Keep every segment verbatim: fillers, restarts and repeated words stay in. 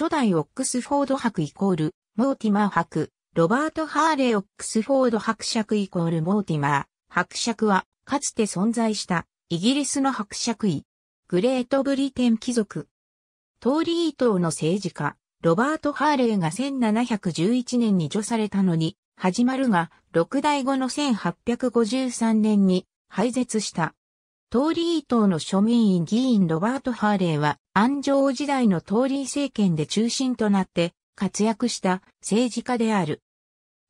初代オックスフォード伯イコール、モーティマー伯、ロバート・ハーレイ・オックスフォード伯爵イコールモーティマー、伯爵は、かつて存在した、イギリスの伯爵位、グレートブリテン貴族。トーリー党の政治家、ロバート・ハーレイがせんななひゃくじゅういちねんに除されたのに、始まるが、六代後のせんはっぴゃくごじゅうさんねんに廃絶した。トーリー党の庶民院議員ロバート・ハーレイは、安城時代のトーリー政権で中心となって活躍した政治家である。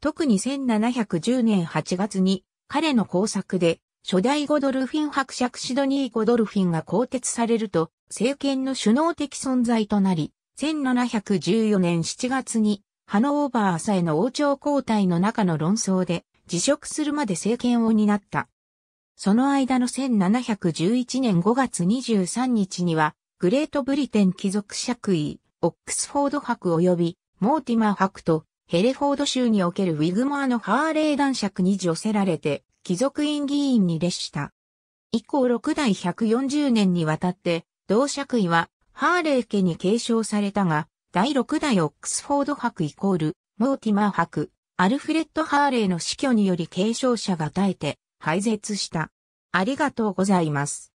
特にせんななひゃくじゅうねんはちがつに、彼の功作で、初代ゴドルフィン伯爵シドニー・ゴドルフィンが更迭されると、政権の首脳的存在となり、せんななひゃくじゅうよねんしちがつに、ハノーバー朝への王朝交代の中の論争で、辞職するまで政権を担った。その間のせんななひゃくじゅういちねんごがつにじゅうさんにちには、グレートブリテン貴族爵位、オックスフォード伯及び、モーティマー伯と、ヘレフォード州におけるウィグモアのハーレイ男爵に除せられて、貴族院議員に列した。以降ろくだいひゃくよんじゅうねんにわたって、同爵位は、ハーレイ家に継承されたが、だいろくだいオックスフォード伯イコール、モーティマー伯、アルフレッド・ハーレイの死去により継承者が絶えて、廃絶した。ありがとうございます。